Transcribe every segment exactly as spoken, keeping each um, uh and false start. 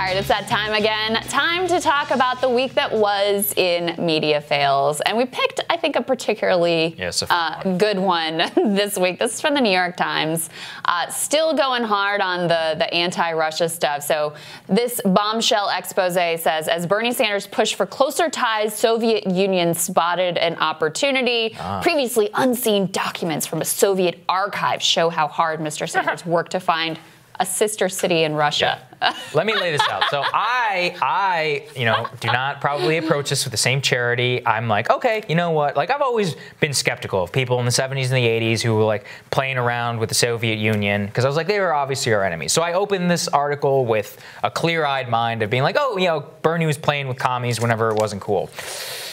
All right, it's that time again. Time to talk about the week that was in media fails. And we picked, I think, a particularly yeah, a uh, one. good one this week. This is from the New York Times. Uh, still going hard on the, the anti-Russia stuff. So this bombshell expose says, as Bernie Sanders pushed for closer ties, Soviet Union spotted an opportunity. Ah. Previously unseen documents from a Soviet archive show how hard Mister Sanders worked to find a sister city in Russia. Yeah. Let me lay this out. So I, I, you know, do not probably approach this with the same charity. I'm like, okay, you know what? Like, I've always been skeptical of people in the seventies and the eighties who were like playing around with the Soviet Union, because I was like, they were obviously our enemies. So I opened this article with a clear-eyed mind of being like, oh, you know, Bernie was playing with commies whenever it wasn't cool.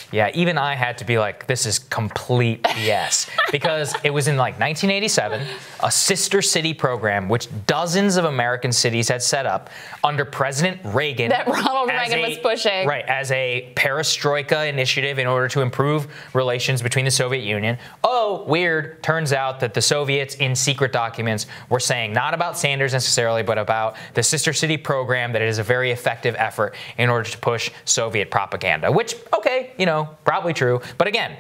Yeah, even I had to be like, this is complete B S. Because it was in like nineteen eighty-seven, a sister city program which dozens of American cities had set up under President Reagan. That Ronald Reagan a, was pushing. Right, as a perestroika initiative in order to improve relations between the Soviet Union. Oh, weird. Turns out that the Soviets in secret documents were saying, not about Sanders necessarily, but about the sister city program, that it is a very effective effort in order to push Soviet propaganda, which, okay, you know, probably true. But again,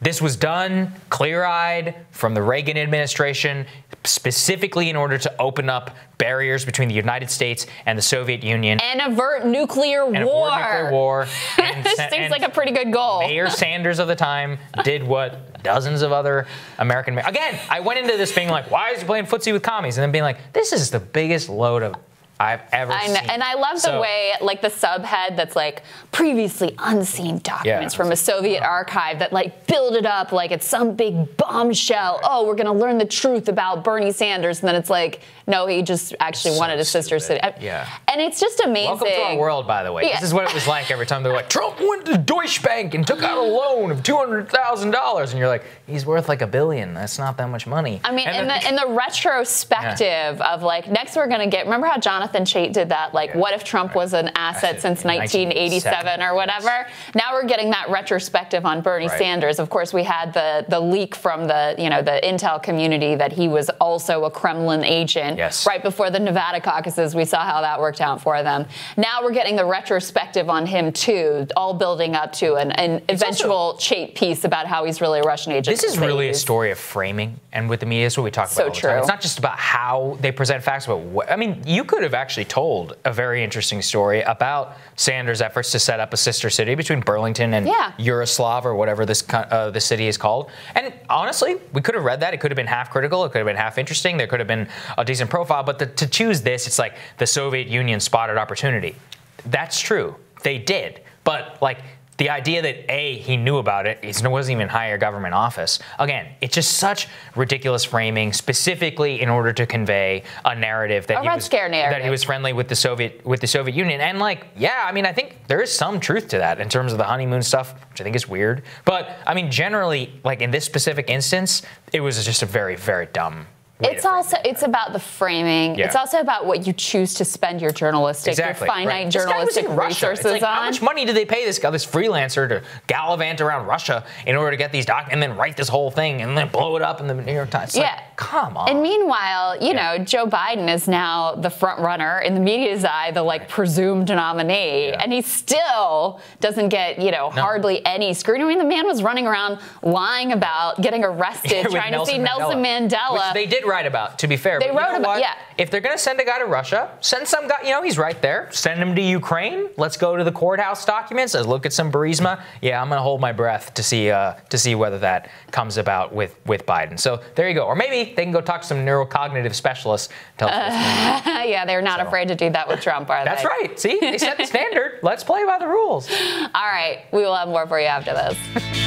this was done clear-eyed from the Reagan administration, specifically in order to open up barriers between the United States and the Soviet Union. And avert nuclear and war. Avert nuclear war. And, this and, seems and like a pretty good goal. Mayor Sanders of the time did what dozens of other American mayors. Again, I went into this being like, why is he playing footsie with commies? And then being like, this is the biggest load of I've ever I know, seen. And I love so, the way, like, the subhead that's like, previously unseen documents yeah, from a Soviet uh, archive that, like, build it up like it's some big bombshell. Right. Oh, we're going to learn the truth about Bernie Sanders. And then it's like, no, he just actually so wanted a sister city. Yeah. And it's just amazing. Welcome to our world, by the way. Yeah. This is what it was like every time they're like, Trump went to Deutsche Bank and took out a loan of two hundred thousand dollars. And you're like, he's worth like a billion. That's not that much money. I mean, and in, the, in the retrospective yeah. of, like, next we're going to get, remember how Jonathan Jonathan Chait did that, like, yeah, what if Trump right. was an asset since nineteen eighty-seven or whatever? Yes. Now we're getting that retrospective on Bernie right. Sanders. Of course, we had the the leak from the, you know, the intel community that he was also a Kremlin agent. Yes. Right before the Nevada caucuses, we saw how that worked out for them. Now we're getting the retrospective on him, too, all building up to an, an eventual also, Chait piece about how he's really a Russian agent. This is really use. a story of framing, and with the media, it's what we talk about so all the true. time. It's not just about how they present facts, but what, I mean, you could have actually told a very interesting story about Sanders' efforts to set up a sister city between Burlington and yeah. Yaroslav, or whatever this uh, the city is called. And honestly, we could have read that. It could have been half critical. It could have been half interesting. There could have been a decent profile. But the, to choose this, it's like the Soviet Union spotted opportunity. That's true. They did. But like the idea that, A, he knew about it, it wasn't even higher government office. Again, it's just such ridiculous framing, specifically in order to convey a narrative that, a he, was, narrative. that he was friendly with the Soviet with the Soviet Union. And, like, yeah, I mean, I think there is some truth to that in terms of the honeymoon stuff, which I think is weird. But, I mean, generally, like, in this specific instance, it was just a very, very dumb It's also it's about the framing. Yeah. It's also about what you choose to spend your journalistic, exactly, your finite right. journalistic resources like, on. How much money did they pay this guy, this freelancer, to gallivant around Russia in order to get these doc and then write this whole thing and then blow it up in the New York Times? It's yeah, like, come on. And meanwhile, you yeah. know, Joe Biden is now the front runner in the media's eye, the like right. presumed nominee, yeah. and he still doesn't get you know no. hardly any scrutiny. I mean, the man was running around lying about getting arrested, trying Nelson to see Nelson Mandela. Mandela. Which they did. Write about, to be fair. They but wrote you know about, what? yeah. If they're going to send a guy to Russia, send some guy, you know, he's right there. Send him to Ukraine. Let's go to the courthouse documents. Let's look at some Burisma. Yeah, I'm going to hold my breath to see uh, to see whether that comes about with, with Biden. So there you go. Or maybe they can go talk to some neurocognitive specialists. Tell us what's going on. Yeah, they're not so. afraid to do that with Trump, are they? That's right. See, they set the standard. Let's play by the rules. All right. We will have more for you after this.